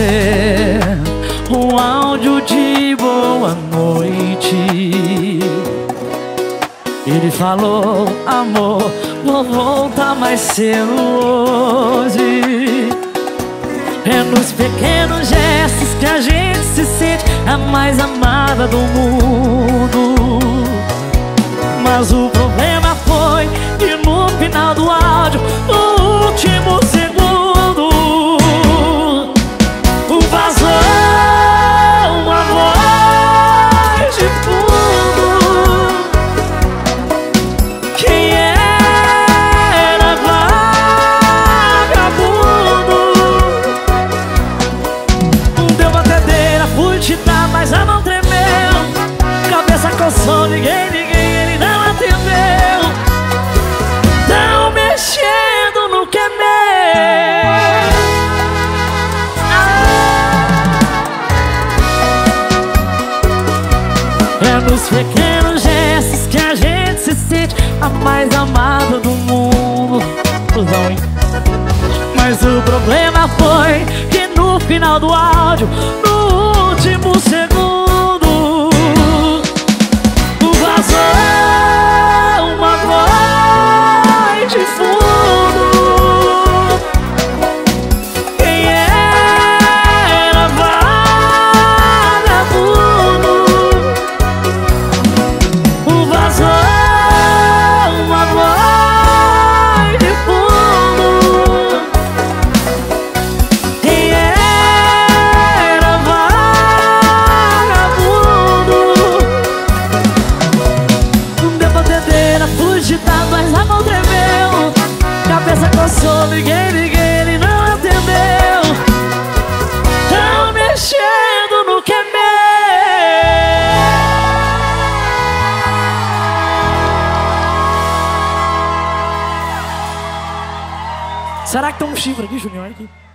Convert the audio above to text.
você um áudio de boa noite. Ele falou: amor, vou voltar mais cedo hoje. É nos pequenos gestos que a gente se sente a mais amada do mundo. Mas o problema foi que no final do áudio, no último segundo, vazou o amor de tudo. Quem era vagabundo deu batedeira, fui te dar, mas já não tremeu. Cabeça coçou, ninguém ele não atendeu. Tão mexendo no que é meu. É nos pequenos gestos que a gente se sente a mais amada do mundo. Mas o problema foi que no final do áudio, no último segundo, ninguém não entendeu. Tão mexendo no que é meu. Será que tem um chifre aqui, Júnior?